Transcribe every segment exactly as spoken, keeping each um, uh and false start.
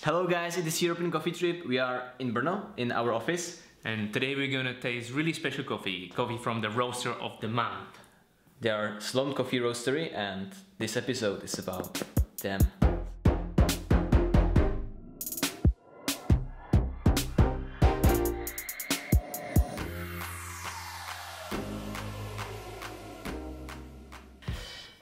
Hello guys, it is European Coffee Trip. We are in Brno, in our office. And today we're gonna taste really special coffee. Coffee from the roaster of the month. They are Sloane Coffee Roastery, and this episode is about them.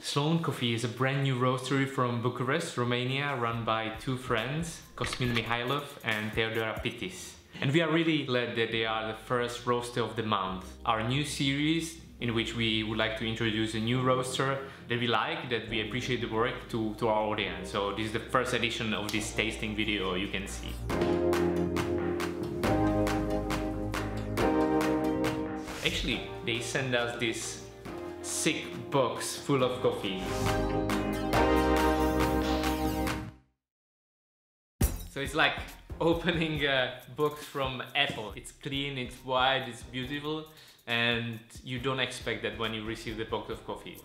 Sloane Coffee is a brand new roastery from Bucharest, Romania, run by two friends, Cosmin Mihailov and Theodora Pitis. And we are really glad that they are the first roaster of the month. Our new series, in which we would like to introduce a new roaster that we like, that we appreciate the work to, to our audience. So this is the first edition of this tasting video you can see. Actually, they send us this sick box full of coffee. So it's like opening a box from Apple. It's clean, it's white, it's beautiful, and you don't expect that when you receive the box of coffee.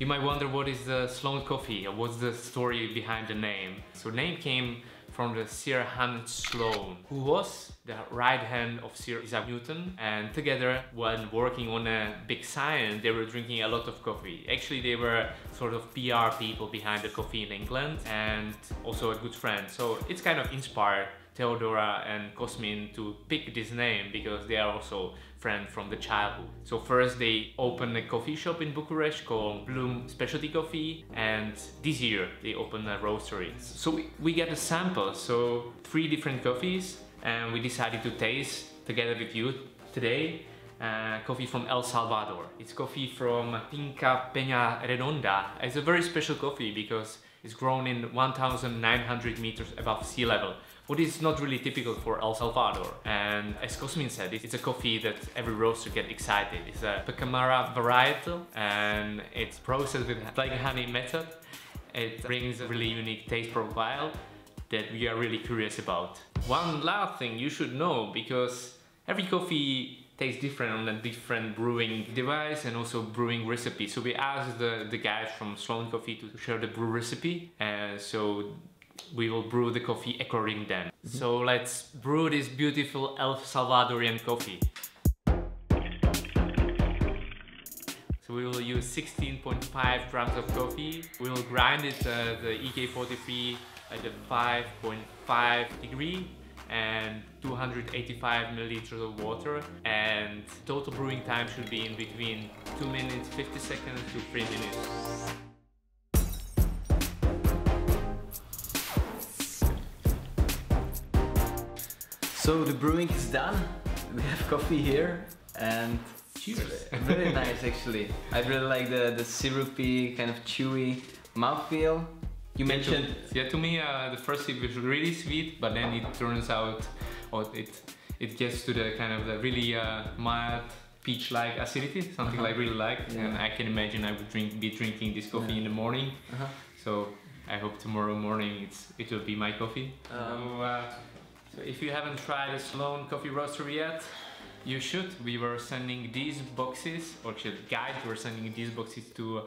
You might wonder what is the Sloane Coffee or what's the story behind the name. So the name came from the Sir Hans Sloane, who was the right hand of Sir Isaac Newton, and together, when working on a big science, they were drinking a lot of coffee. Actually, they were sort of P R people behind the coffee in England, and also a good friend. So it's kind of inspired Theodora and Cosmin to pick this name because they are also friends from the childhood. So first they opened a coffee shop in Bucharest called Bloom Specialty Coffee, and this year they opened a roastery. So we, we got a sample, so three different coffees, and we decided to taste together with you today uh, coffee from El Salvador. It's coffee from Pinca Peña Redonda. It's a very special coffee because it's grown in one thousand nine hundred meters above sea level, what is not really typical for El Salvador. And as Cosmin said, it's a coffee that every roaster gets excited. It's a Pacamara varietal, and it's processed with like honey method. It brings a really unique taste profile that we are really curious about. One last thing you should know, because every coffee tastes different on a different brewing device and also brewing recipe. So we asked the, the guys from Sloane Coffee to share the brew recipe, and so we will brew the coffee according them. Mm-hmm. So let's brew this beautiful El Salvadorian coffee. So we will use sixteen point five grams of coffee. We will grind it uh, the E K forty-three at the five point five degree. And two hundred eighty-five milliliters of water, and total brewing time should be in between two minutes fifty seconds to three minutes. So the brewing is done, we have coffee here, and cheers! Very nice actually. I really like the, the syrupy, kind of chewy mouthfeel. You mentioned, yeah, to me uh, the first sip was really sweet, but then it turns out, or it it gets to the kind of the really uh, mild peach-like acidity, something uh-huh. I really like, yeah. And I can imagine I would drink be drinking this coffee yeah. in the morning. Uh-huh. So I hope tomorrow morning it's it will be my coffee. Um. So, uh, so if you haven't tried a Sloane Coffee Roastery yet, you should. We were sending these boxes, or actually guys were sending these boxes to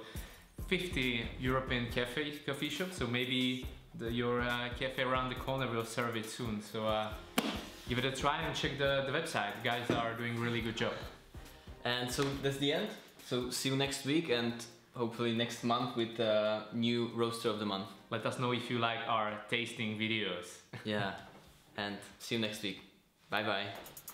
fifty European cafe coffee shops, so maybe the, your uh, cafe around the corner will serve it soon. So uh, give it a try and check the, the website. The guys are doing really good job. And so that's the end. So see you next week and hopefully next month with a new roaster of the month. Let us know if you like our tasting videos. Yeah, and see you next week. Bye bye.